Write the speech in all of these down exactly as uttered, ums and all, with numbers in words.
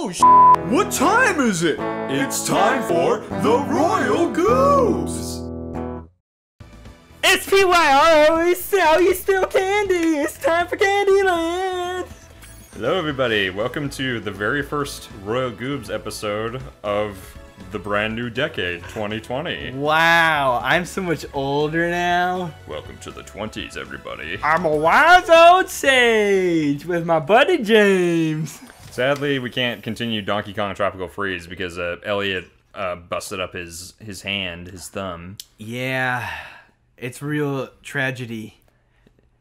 Oh, sh what time is it? It's time for the Royal Goobs! S P Y R O, it's how you steal candy! It's time for Candyland! Hello everybody, welcome to the very first Royal Goobs episode of the brand new decade, twenty twenty. Wow, I'm so much older now. Welcome to the twenties, everybody. I'm a wise old sage with my buddy James. Sadly, we can't continue Donkey Kong Tropical Freeze because uh, Elliot uh, busted up his, his hand, his thumb. Yeah, it's real tragedy.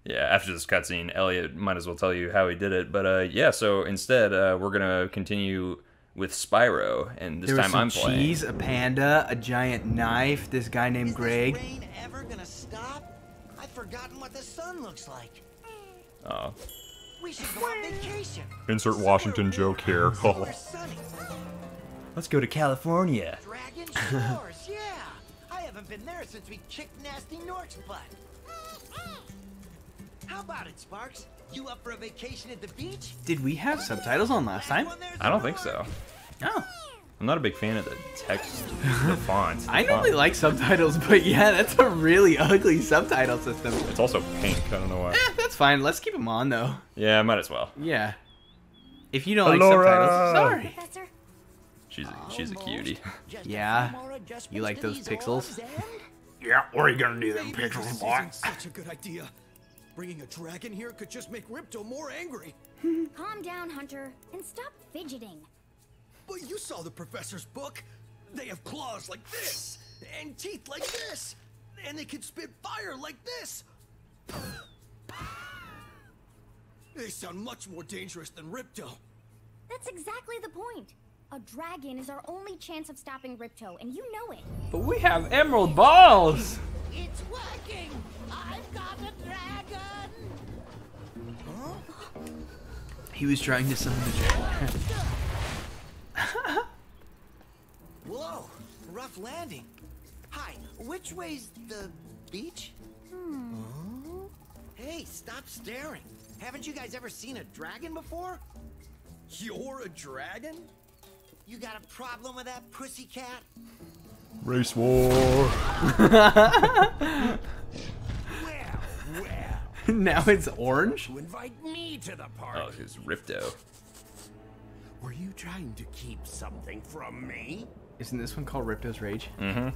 Yeah, after this cutscene, Elliot might as well tell you how he did it. But uh, yeah, so instead, uh, we're going to continue with Spyro, and this there time I'm playing. There was some cheese, a panda, a giant knife, this guy named Is Greg. Is this rain ever gonna stop? I've forgotten what the sun looks like. Oh. We should go on vacation. Insert Washington joke here. Oh. Let's go to California. Dragon shores, yeah. I haven't been there since we kicked Nasty Nork's butt. How about it, Sparks? You up for a vacation at the beach? Did we have subtitles on last time? I don't think so. Oh. I'm not a big fan of the text, the font. The I normally font. like subtitles, but yeah, that's a really ugly subtitle system. It's also pink, I don't know why. Eh, that's fine, let's keep them on though. Yeah, might as well. Yeah. If you don't Elora. like subtitles, sorry. Professor? She's a, she's a cutie. Yeah, you like those pixels? Yeah, what are you gonna do them pixels, boy? Such a good idea. Bringing a dragon here could just make Ripto more angry. Calm down, Hunter, and stop fidgeting. But you saw the professor's book. They have claws like this, and teeth like this, and they can spit fire like this. They sound much more dangerous than Ripto. That's exactly the point. A dragon is our only chance of stopping Ripto, and you know it. But we have emerald balls. It's working. I've got a dragon! Huh? He was trying to summon the dragon. Whoa! Rough landing. Hi, which way's the beach? Hmm. Huh? Hey, stop staring. Haven't you guys ever seen a dragon before? You're a dragon? You got a problem with that, pussycat? Race war! Now it's orange? You invite me to the park. Oh, it's Ripto. Were you trying to keep something from me? Isn't this one called Ripto's Rage? Mm-hmm.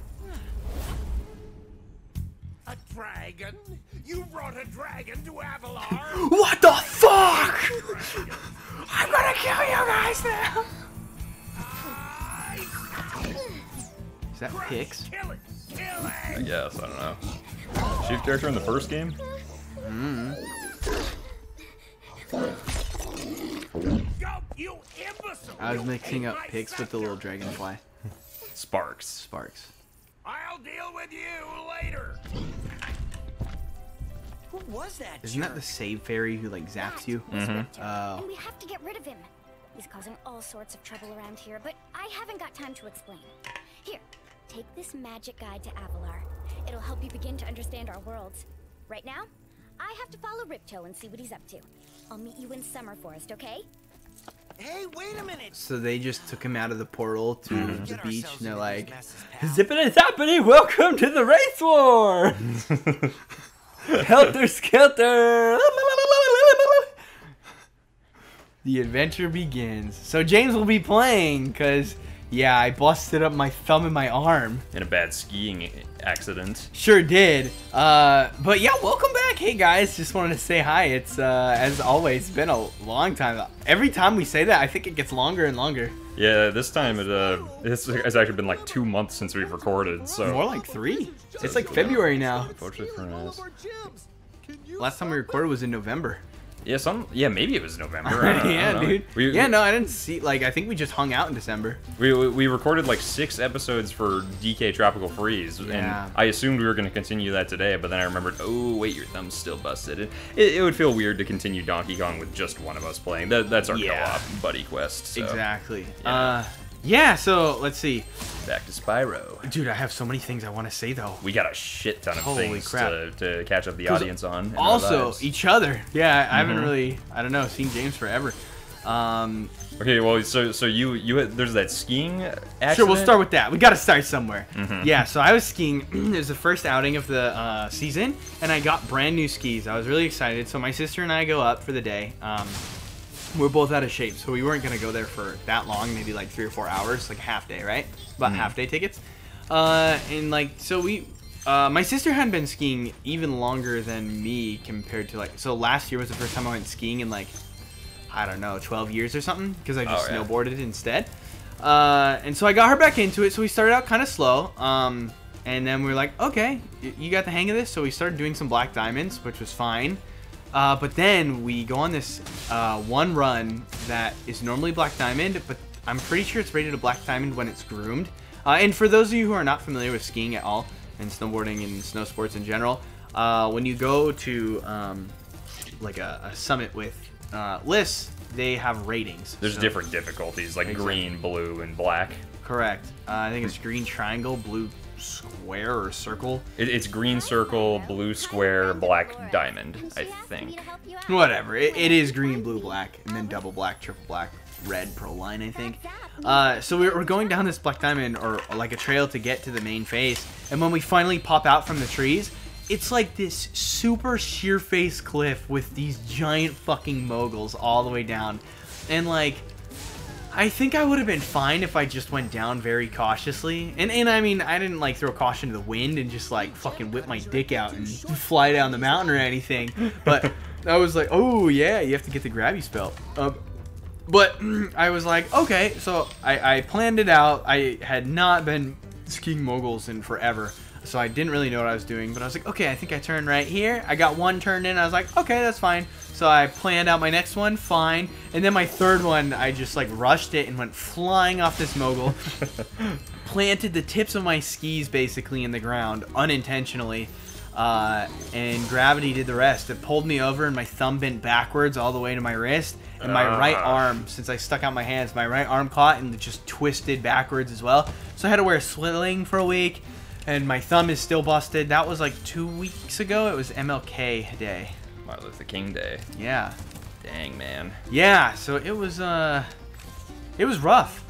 A dragon? You brought a dragon to Avalar? What the fuck? I'm gonna kill you guys now! Is that Pix? Kill it. Kill it. I guess, I don't know. Chief character in the first game? Mm. I was mixing up pigs with the little dragonfly. Sparks. Sparks. I'll deal with you later. Who was that? Isn't that the save fairy who like zaps you? Mm-hmm. Uh, and we have to get rid of him. He's causing all sorts of trouble around here, but I haven't got time to explain. Here, take this magic guide to Avalar. It'll help you begin to understand our worlds. Right now, I have to follow Ripto and see what he's up to. I'll meet you in Summer Forest, okay? Hey, wait a minute! So they just took him out of the portal to mm-hmm. the beach, and they're like, zippity zappity, welcome to the race war! Helter skelter! The adventure begins. So James will be playing, because... yeah, I busted up my thumb and my arm. In a bad skiing accident. Sure did. Uh, but yeah, welcome back. Hey guys, just wanted to say hi. It's, uh, as always, been a long time. Every time we say that, I think it gets longer and longer. Yeah, this time it, uh, it's, it's actually been like two months since we've recorded, so. More like three. So it's like February now. Unfortunately for us. Last time we recorded was in November. Yeah, some. Yeah, maybe it was November. I don't, yeah, I don't know. dude. We, yeah, no, I didn't see. Like, I think we just hung out in December. We we, we recorded like six episodes for D K Tropical Freeze, yeah. and I assumed we were going to continue that today. But then I remembered, oh wait, your thumb's still busted. It it, it would feel weird to continue Donkey Kong with just one of us playing. That that's our yeah. co-op buddy quest. So. Exactly. Yeah. Uh, yeah. So let's see. Back to Spyro. Dude, I have so many things I want to say though. We got a shit ton of Holy things crap. To, to catch up the audience on. Also, each other. Yeah, I mm-hmm. haven't really, I don't know, seen James forever. Um, okay, well, so so you you there's that skiing accident? Sure, we'll start with that. We got to start somewhere. Mm-hmm. Yeah, so I was skiing. It was the first outing of the uh, season, and I got brand new skis. I was really excited. So my sister and I go up for the day. Um, we're both out of shape, so we weren't going to go there for that long, maybe like three or four hours, like half day, right? About mm-hmm. half day tickets. Uh, and like, so we... Uh, my sister had been skiing even longer than me compared to like... So last year was the first time I went skiing in like, I don't know, twelve years or something. Because I just oh, yeah. snowboarded instead. Uh, and so I got her back into it. So we started out kind of slow. Um, and then we were like, okay, you got the hang of this. So we started doing some black diamonds, which was fine. Uh, but then we go on this uh, one run that is normally black diamond. But I'm pretty sure it's rated a black diamond when it's groomed. Uh, and for those of you who are not familiar with skiing at all, and snowboarding and snow sports in general, uh, when you go to um, like a, a summit with uh, lists, they have ratings. There's so different difficulties, like exactly. green, blue, and black. Correct. Uh, I think it's green triangle, blue square or circle. It, it's green circle, blue square, black diamond, I think. Whatever. It, it is green, blue, black, and then double black, triple black, red pro line, I think. Uh, so we're going down this black diamond or like a trail to get to the main face, and when we finally pop out from the trees, it's like this super sheer face cliff with these giant fucking moguls all the way down. And like, I think I would have been fine if I just went down very cautiously. And and I mean, I didn't like throw caution to the wind and just like fucking whip my dick out and fly down the mountain or anything. But I was like, oh yeah, you have to get the grabby spell up. Uh, But I was like, okay, so I, I planned it out. I had not been skiing moguls in forever, so I didn't really know what I was doing. But I was like, okay, I think I turned right here. I got one turned in. I was like, okay, that's fine. So I planned out my next one, fine. And then my third one, I just like rushed it and went flying off this mogul. Planted the tips of my skis basically in the ground unintentionally. Uh, and gravity did the rest. It pulled me over and my thumb bent backwards all the way to my wrist, and my uh. right arm, since I stuck out my hands, my right arm caught and just twisted backwards as well. So I had to wear a sling for a week, and my thumb is still busted. That was like two weeks ago. It was M L K Day. Martin Luther King Day. Yeah. Dang, man. Yeah, so it was, uh, it was rough.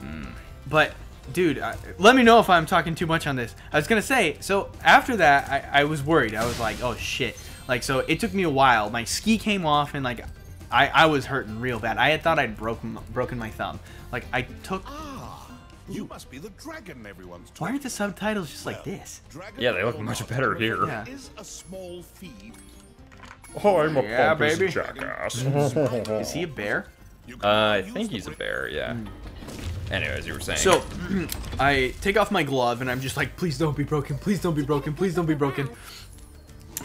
Mm. But... Dude, I, let me know if I'm talking too much on this. I was going to say, so after that, I, I was worried. I was like, oh, shit. Like, so it took me a while. My ski came off, and, like, I, I was hurting real bad. I had thought I'd broken, broken my thumb. Like, I took... Ah, you must be the dragon everyone's talking. Why aren't the subtitles just like this? Yeah, they look much better here. Yeah. Oh, I'm a yeah, baby. Jackass. Is he a bear? Uh, I think he's a bear, yeah. Mm. Anyways, you were saying. So, I take off my glove, and I'm just like, please don't be broken, please don't be broken, please don't be broken.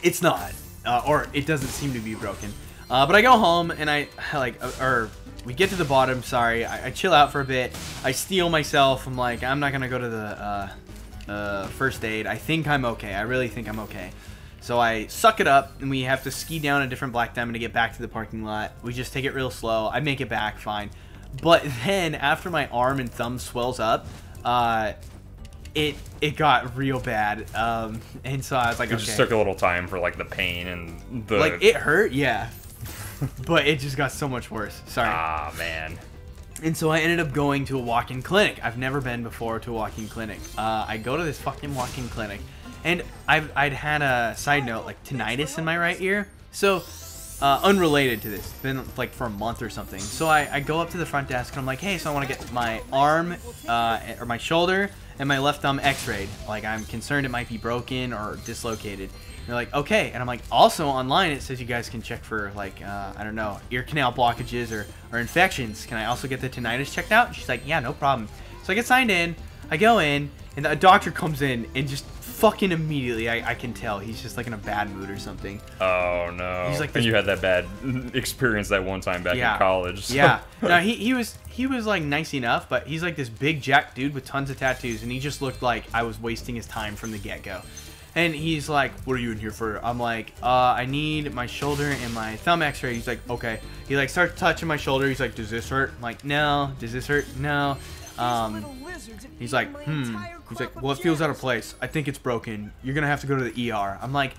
It's not. Uh, or it doesn't seem to be broken. Uh, but I go home, and I, I like, uh, or we get to the bottom, sorry. I, I chill out for a bit. I steel myself. I'm like, I'm not going to go to the uh, uh, first aid. I think I'm okay. I really think I'm okay. So I suck it up, and we have to ski down a different black diamond to get back to the parking lot. We just take it real slow. I make it back fine. But then, after my arm and thumb swells up, uh, it it got real bad, um, and so I was like, it okay. just took a little time for like the pain and the like it hurt, yeah, but it just got so much worse. Sorry. Ah man. And so I ended up going to a walk-in clinic. I've never been before to a walk-in clinic. Uh, I go to this fucking walk-in clinic, and I've I'd had a side note like tinnitus in my right ear, so. Uh, unrelated to this, been like for a month or something. So I, I go up to the front desk and I'm like, hey, so I want to get my arm uh, or my shoulder and my left thumb x-rayed. Like I'm concerned it might be broken or dislocated. And they're like, okay. And I'm like, also online it says you guys can check for like, uh, I don't know, ear canal blockages or, or infections. Can I also get the tinnitus checked out? And she's like, yeah, no problem. So I get signed in, I go in, and a doctor comes in and just fucking immediately, I, I can tell he's just like in a bad mood or something. Oh no! He's like, and you had that bad experience that one time back yeah. in college. So. Yeah. No, he he was he was like nice enough, but he's like this big jack dude with tons of tattoos, and he just looked like I was wasting his time from the get go. And he's like, "What are you in here for?" I'm like, "Uh, I need my shoulder and my thumb X-ray." He's like, "Okay." He like starts touching my shoulder. He's like, "Does this hurt?" I'm like, "No." Does this hurt? No. Um, he's like, hmm. He's like, well, it feels out of place. I think it's broken. You're gonna have to go to the E R. I'm like,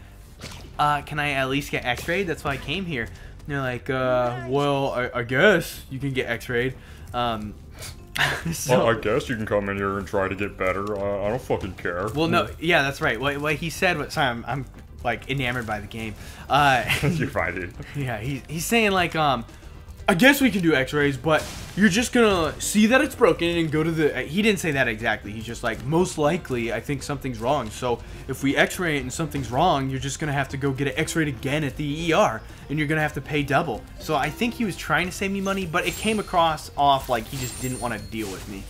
uh, can I at least get x-rayed? That's why I came here. And they're like, uh, well, I, I guess you can get x-rayed. Um, so, well, I guess you can come in here and try to get better. Uh, I don't fucking care. Well, no, yeah, that's right. What, what he said, what, sorry, I'm, I'm like enamored by the game. Uh, You're fine, dude. Yeah, he, he's saying like, um, I guess we can do x-rays, but you're just gonna see that it's broken and go to the... He didn't say that exactly. He's just like, most likely, I think something's wrong. So if we x-ray it and something's wrong, you're just gonna have to go get an x-rayed again at the E R, and you're gonna have to pay double. So I think he was trying to save me money, but it came across off like he just didn't want to deal with me.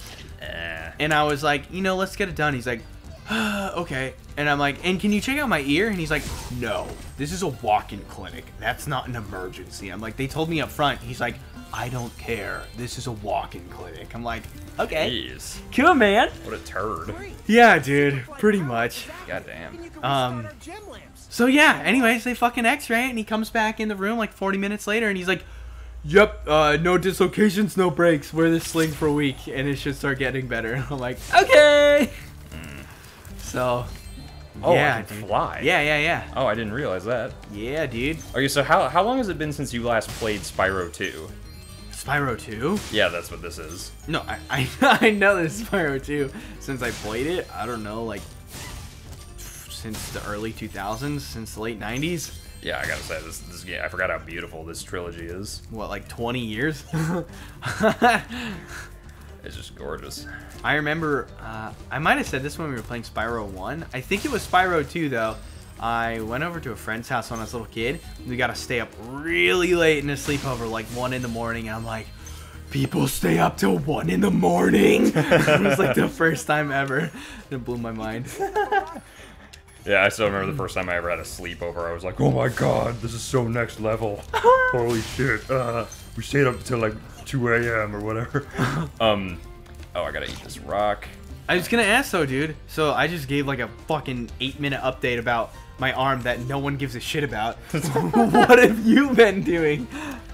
And I was like, you know, let's get it done. He's like, okay. And I'm like, and can you check out my ear? And he's like, no, this is a walk-in clinic. That's not an emergency. I'm like, they told me up front. He's like, I don't care. This is a walk-in clinic. I'm like, okay. Jeez. Cool, man. What a turd. Yeah, dude. Pretty much. Goddamn. Um, so yeah, anyways, they fucking x-ray it, and he comes back in the room like forty minutes later, and he's like, yep, uh, no dislocations, no breaks. Wear this sling for a week, and it should start getting better. And I'm like, okay. So, oh, yeah, I can dude. fly. Yeah, yeah, yeah. Oh, I didn't realize that. Yeah, dude. Okay, so how how long has it been since you last played Spyro two? Spyro two? Yeah, that's what this is. No, I I, I know this is Spyro two since I played it. I don't know, like since the early two thousands, since the late nineties. Yeah, I gotta say this this game. I forgot how beautiful this trilogy is. What, like twenty years? It's just gorgeous. I remember, uh, I might have said this when we were playing Spyro one. I think it was Spyro two, though. I went over to a friend's house when I was a little kid. We got to stay up really late in a sleepover, like one in the morning. And I'm like, people stay up till one in the morning? It was like the first time ever. It blew my mind. Yeah, I still remember the first time I ever had a sleepover. I was like, oh my god, this is so next level. Holy shit. Uh, we stayed up till like two A M or whatever. um, oh, I gotta eat this rock. I was gonna ask though, dude. So I just gave like a fucking eight-minute update about my arm that no one gives a shit about. What have you been doing?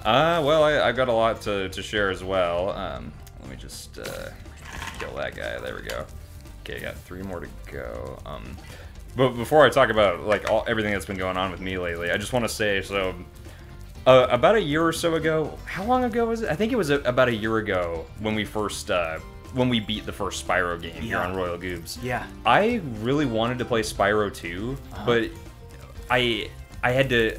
Uh, well, I, I've got a lot to, to share as well. Um, let me just uh, kill that guy. There we go. Okay, I got three more to go. Um, but before I talk about like all, everything that's been going on with me lately, I just want to say so. Uh, about a year or so ago, how long ago was it? I think it was a, about a year ago when we first, uh, when we beat the first Spyro game yeah. here on Royal Goobs. Yeah. I really wanted to play Spyro two, uh-huh. but I, I had to,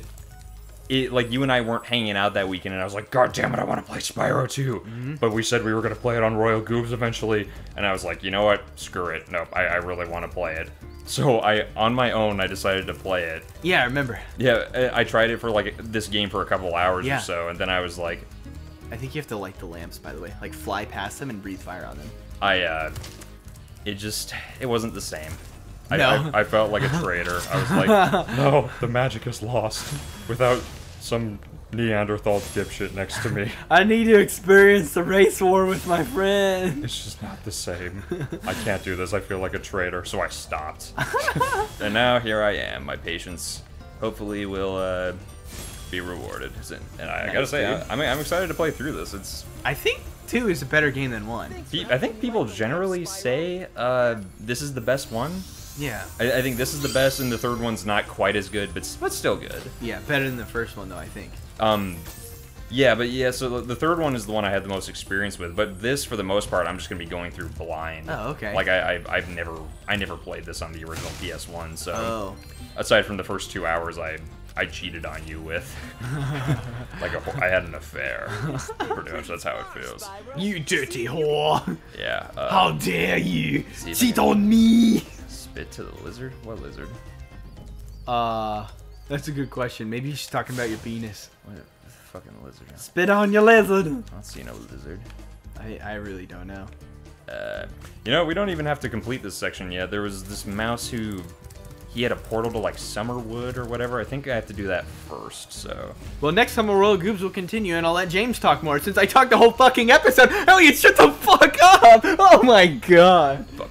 it, like you and I weren't hanging out that weekend, and I was like, god damn it, I want to play Spyro two. Mm-hmm. But we said we were going to play it on Royal Goobs eventually, and I was like, you know what? Screw it. Nope, I, I really want to play it. So I, on my own, I decided to play it. Yeah, I remember. Yeah, I tried it for like this game for a couple hours yeah. or so, and then I was like, I think you have to light the lamps, by the way, like fly past them and breathe fire on them. I, uh, it just, it wasn't the same. No. I, I, I felt like a traitor. I was like, no, the magic is lost without some Neanderthal dipshit next to me. I need to experience the race war with my friend. It's just not the same. I can't do this. I feel like a traitor, so I stopped. And now here I am. My patience hopefully will uh, be rewarded. And I, nice, I gotta say, I, I'm, I'm excited to play through this. It's. I think two is a better game than one. I think people generally say uh, this is the best one. Yeah. I, I think this is the best, and the third one's not quite as good, but but still good. Yeah, better than the first one though, I think. Um, yeah, but yeah, so the third one is the one I had the most experience with, but this, for the most part, I'm just gonna be going through blind. Oh, okay. Like, I, I, I've never, I never played this on the original P S one, so oh. aside from the first two hours, I, I cheated on you with, like, a, I had an affair. Pretty much, that's how it feels. You dirty whore! Yeah. Um, how dare you cheat on me! Spit to the lizard? What lizard? Uh... That's a good question. Maybe she's talking about your penis. What a fucking lizard. Spit on your lizard. I don't see no lizard. I, I really don't know. Uh, you know, we don't even have to complete this section yet. There was this mouse who... He had a portal to, like, Summerwood or whatever. I think I have to do that first, so... Well, next time on Royal Goobs will continue, and I'll let James talk more. Since I talked the whole fucking episode, Elliot, shut the fuck up! Oh my god. Fuck.